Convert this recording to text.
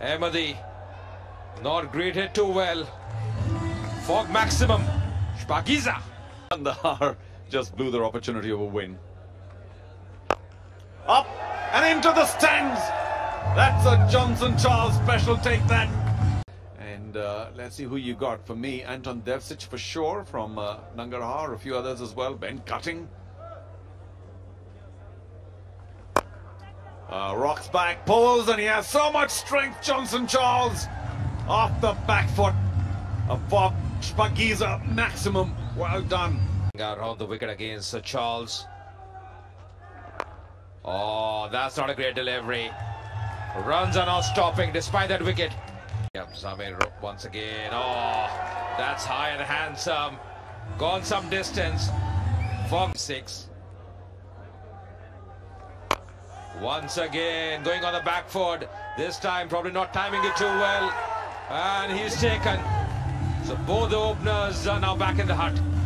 Emadi, not greeted too well. Fog maximum. Shpagiza. And the Har just blew their opportunity of a win. Up and into the stands. That's a Johnson Charles special. Take that. And let's see who you got. For me, Anton Devsich for sure from Nangarhar, a few others as well. Ben Cutting. Rocks back, pulls, and he has so much strength, Johnson Charles. Off the back foot. A Bob Shpagiza maximum. Well done. Got around the wicket against Sir Charles. Oh, that's not a great delivery. Runs are not stopping despite that wicket. Yep, Zamir Rukh once again. Oh, that's high and handsome. Gone some distance. From 6. Once again, going on the back foot. This time, probably not timing it too well. And he's taken. So both the openers are now back in the hut.